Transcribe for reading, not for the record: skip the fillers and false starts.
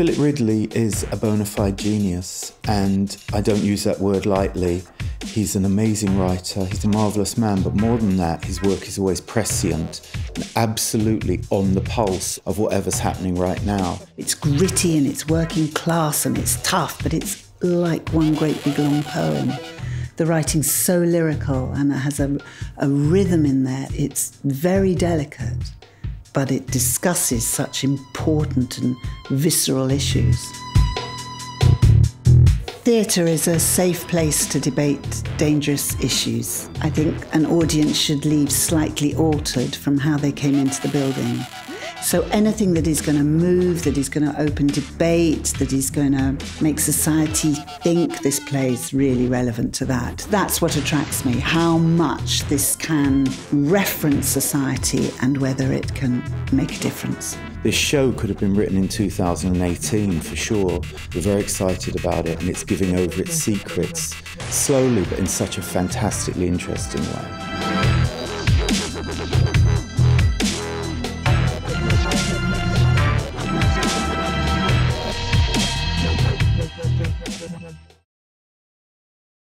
Philip Ridley is a bona fide genius, and I don't use that word lightly. He's an amazing writer, he's a marvellous man, but more than that, his work is always prescient and absolutely on the pulse of whatever's happening right now. It's gritty and it's working class and it's tough, but it's like one great big long poem. The writing's so lyrical and it has a rhythm in there. It's very delicate, but it discusses such important and visceral issues. Theatre is a safe place to debate dangerous issues. I think an audience should leave slightly altered from how they came into the building. So anything that is going to move, that is going to open debate, that is going to make society think, this play's really relevant to that. That's what attracts me, how much this can reference society and whether it can make a difference. This show could have been written in 2018 for sure. We're very excited about it, and it's giving over its secrets slowly but in such a fantastically interesting way.